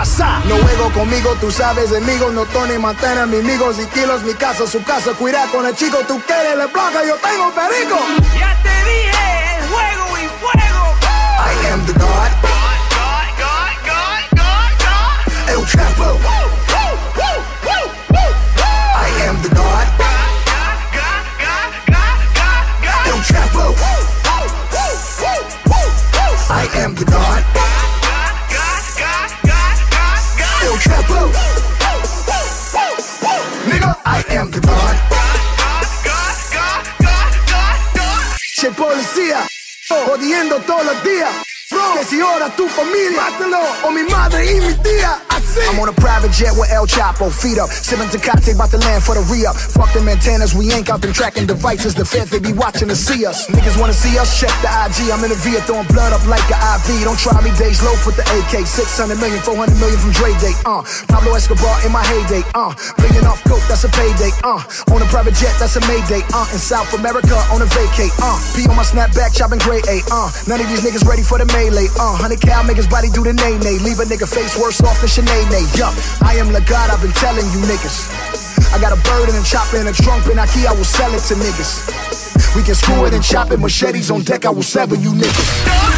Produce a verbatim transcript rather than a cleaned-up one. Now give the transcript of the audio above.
pasar. No juego conmigo, tú sabes, amigos, no Tony Montana, mis amigos y kilos, mi casa, su casa, cuida con el chico, tú quieres la placa, yo tengo perico. Ya te dije, el juego y fuego. I am the God. God, God, God, God, God, God. El Chapo. I am the God. God, God, God, God, God, God. El Chapo. I am the God. I am the God. God, God, God, God, God, God. Che policía, jodiendo todos los días. Bro, que si ahora tu familia, mátalo, o mi madre y mi tía. I'm on a private jet with El Chapo, feet up, sipping Tecate, about to land for the re-up. Fuck them antennas, we ain't out them tracking devices. The feds, they be watching to see us. Niggas wanna see us, check the I G. I'm in a V, throwing blood up like an I V. Don't try me, Dej Loaf with the A K. six hundred million, four hundred million from Dre Day, uh. Pablo Escobar in my heyday, uh. Bringing off coke, that's a payday, uh. On a private jet, that's a mayday, uh. In South America, on a vacate, uh. P on my snapback, chopping grade A, uh. None of these niggas ready for the melee, uh. one hundred cal, make his body do the nay-nay. Leave a nigga face worse off than Sinead. Yup, I am the God, I've been telling you niggas. I got a bird and a chopper and a trunk, and I key, I will sell it to niggas. We can screw it and chop it, machetes on deck, I will sever you niggas.